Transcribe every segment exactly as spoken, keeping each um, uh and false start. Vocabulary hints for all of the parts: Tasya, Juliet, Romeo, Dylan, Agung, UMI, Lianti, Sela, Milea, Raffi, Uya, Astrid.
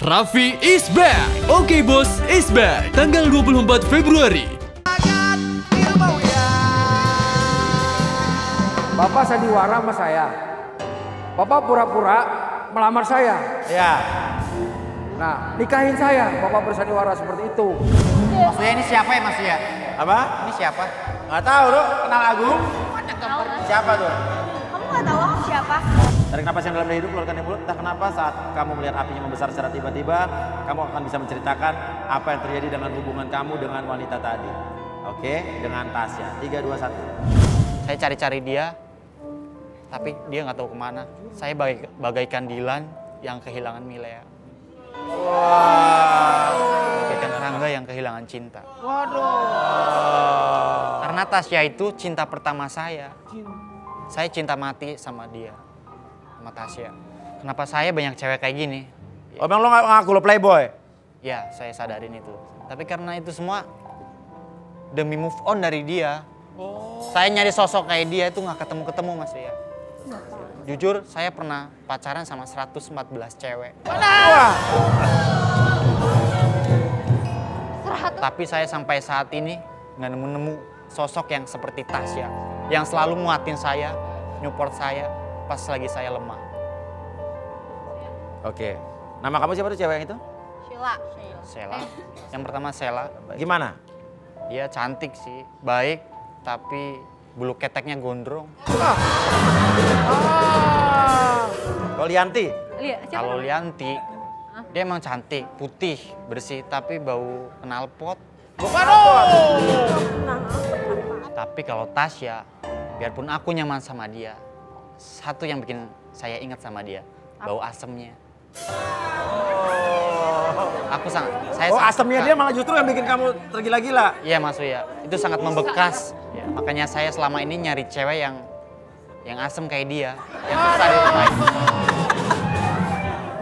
Raffi is back. Oke Bos is back. Tanggal dua puluh empat Februari. Bapak sandiwara sama saya. Bapak pura-pura melamar saya. Ya. Nah, nikahin saya. Bapak bersandiwara seperti itu. Maksudnya ini siapa ya Mas ya? Apa? Ini siapa? Gak tahu lo. Kenal Agung? Siapa tuh? Kamu gak tahu aku siapa? Tarik napas yang dalam dari hidung, keluarkan yang mulut. Entah kenapa saat kamu melihat apinya membesar secara tiba-tiba, kamu akan bisa menceritakan apa yang terjadi dengan hubungan kamu dengan wanita tadi. Oke, dengan Tasya. tiga, dua, satu. Saya cari-cari dia, tapi dia nggak tahu kemana. Saya baga bagaikan Dylan yang kehilangan Milea. Wow. Bagaikan Rangga yang kehilangan cinta. Waduh. Karena Tasya itu cinta pertama saya. Saya cinta mati sama dia. Sama Tasya. Kenapa saya banyak cewek kayak gini? Oh, emang lo ngaku lo playboy? Ya, saya sadarin itu. Tapi karena itu semua demi move on dari dia, oh. Saya nyari sosok kayak dia itu nggak ketemu-ketemu Mas ya. Jujur, saya pernah pacaran sama seratus empat belas cewek. Wah. Tapi saya sampai saat ini nggak nemu-nemu sosok yang seperti Tasya, yang selalu muatin saya, nyupport saya. Pas lagi saya lemah. Oke. Nama kamu siapa tuh cewek yang itu? Sheila. Sela. Yang pertama Sela. Gimana? Dia cantik sih, baik, tapi bulu keteknya gondrong. Ah. Ah. Kalau Lianti? Kalau Lianti, ah? Dia emang cantik, putih, bersih, tapi bau knalpot. Waduh. Tapi kalau Tasya, biarpun aku nyaman sama dia. Satu yang bikin saya ingat sama dia, bau asemnya. Oh. Aku sangat, saya oh, sangat asemnya suka. Dia malah justru yang bikin kamu tergila-gila. Iya Mas Uya, itu sangat membekas. Ya. Makanya saya selama ini nyari cewek yang yang asem kayak dia, yang besar itu lain.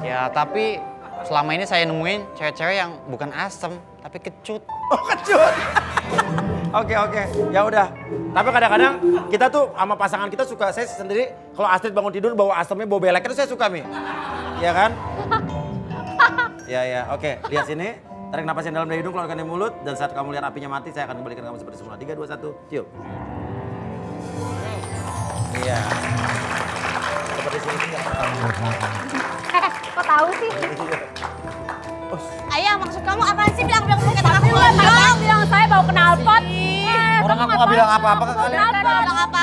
Ya tapi selama ini saya nemuin cewek-cewek yang bukan asem, tapi kecut. Oh kecut. Oke oke, ya udah. Tapi kadang-kadang kita tuh sama pasangan kita suka, saya sendiri kalau Astrid bangun tidur bawa asemnya, bawa belek itu saya suka Mi. Iya kan? Ya ya, oke. Lihat sini, tarik napas yang dalam dari hidung, keluarkan dari mulut. Dan saat kamu lihat apinya mati, saya akan kembalikan kamu seperti semula. Tiga, dua, satu, cium. Iya. Seperti sini nggak tahu. Eh, kok tahu sih? Ayah, maksud kamu apa sih? Bilang-bilang pakai tangan aku bilang, bilang saya bau knalpot. Orang aku nggak bilang apa-apa ke kalian. Bilang apa? Bilang apa?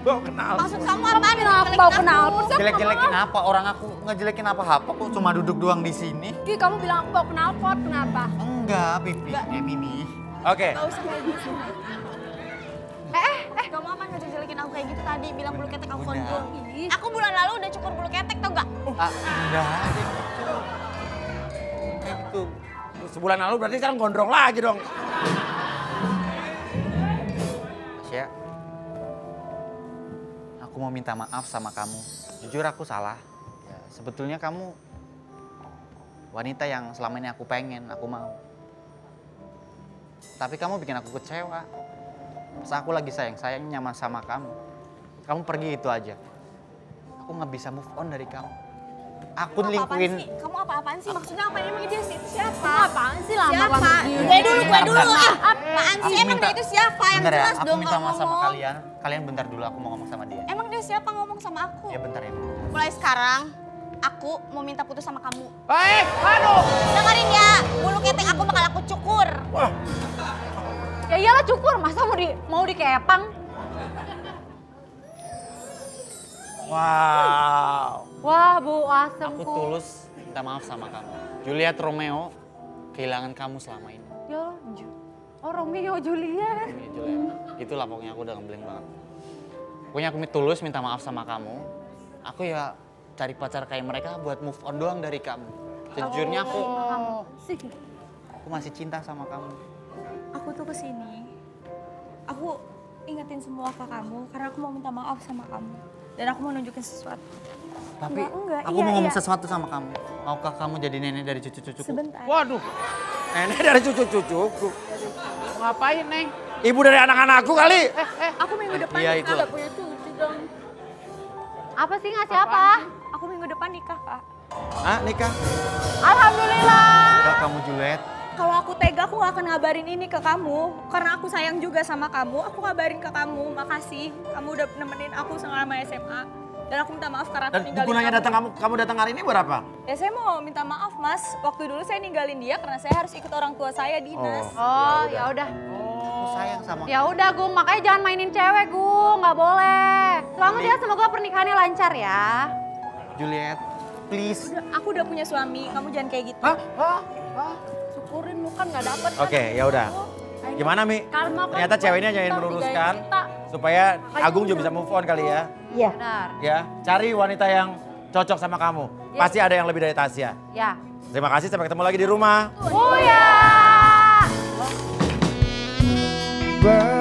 Bau knalpot. Maksud kamu apa? Bilang apa? Bau knalpot. Jelek-jelekin apa? Orang aku ngejelekin apa-apa kok cuma duduk doang di sini. Ki, kamu bilang aku bau knalpot, kenapa? Enggak, Pipi. Eh, Mimi. Oke. Eh, eh, kamu aman nggak jelekin aku kayak gitu tadi? Bilang bulu ketek aku gondrong. Aku bulan lalu udah cukur bulu ketek, tau nggak? Udah. Tuh. Sebulan lalu berarti sekarang gondrong lagi dong. Tasya, aku mau minta maaf sama kamu. Jujur aku salah. Ya, sebetulnya kamu wanita yang selama ini aku pengen, aku mau. Tapi kamu bikin aku kecewa. Pas aku lagi sayang-sayangnya nyaman sama kamu. Kamu pergi itu aja. Aku nggak bisa move on dari kamu. Aku lingkuin. Kamu apa-apaan sih? Maksudnya apa emang dia sih? Siapa? Apaan sih lama banget? Gue dulu, gue dulu. Apaan sih? Emang dia itu siapa? Yang jelas dong kalau ngomong. Aku minta maaf sama kalian. Kalian bentar dulu, aku mau ngomong sama dia. Emang dia siapa ngomong sama aku? Ya bentar ya. Mulai sekarang, aku mau minta putus sama kamu. Eh, aduh. Dengerin ya, bulu ketek aku bakal aku cukur. Wah. Ya iyalah cukur, masa mau di mau dikepang? Wow. Wah, Bu Asemku. Aku tulus minta maaf sama kamu. Juliet, Romeo, kehilangan kamu selama ini. Ya, oh Romeo, Juliet. Romeo, Juliet. Itulah pokoknya aku udah ngebleng banget. Pokoknya aku tulus minta maaf sama kamu. Aku ya cari pacar kayak mereka buat move on doang dari kamu. Sejujurnya aku, aku masih cinta sama kamu. Aku tuh kesini, aku ingetin semua ke kamu karena aku mau minta maaf sama kamu. Dan aku mau nunjukin sesuatu. Tapi enggak, enggak. Aku iya, mau ngomong iya. sesuatu sama kamu. Maukah kamu jadi nenek dari cucu-cucuku? Sebentar. Waduh, nenek dari cucu-cucuku. Ngapain, Neng? Ibu dari anak-anakku kali. Eh, eh, aku minggu depan ya, nikah gak punya cucu dong. Apa sih ngasih apa? Apa? Aku minggu depan nikah, Kak. Ah, nikah? Alhamdulillah. Enggak kamu Juliet. Kalau aku tega aku gak akan ngabarin ini ke kamu. Karena aku sayang juga sama kamu, aku ngabarin ke kamu. Makasih, kamu udah nemenin aku selama S M A. Dan aku minta maaf karena aku dan ninggalin gunanya kamu. Datang kamu. Kamu datang hari ini berapa? Ya saya mau minta maaf mas. Waktu dulu saya ninggalin dia karena saya harus ikut orang tua saya dinas. Oh, oh ya udah. Oh, sayang sama. Ya udah Gung, makanya jangan mainin cewek Gung, nggak boleh. Selamat ya, semoga pernikahannya lancar ya. Juliet, please. Udah, aku udah punya suami, kamu jangan kayak gitu. Hah? Hah? Hah? Syukurin lu kan nggak dapet. Oke, okay, kan? Ya udah. Gimana Mi? Karma ternyata cewek ini hanya yang meluruskan supaya Agung juga bisa move on kali ya. Iya. Ya, cari wanita yang cocok sama kamu. Ya. Pasti ada yang lebih dari Tasya. Ya. Terima kasih, sampai ketemu lagi di rumah. Uya.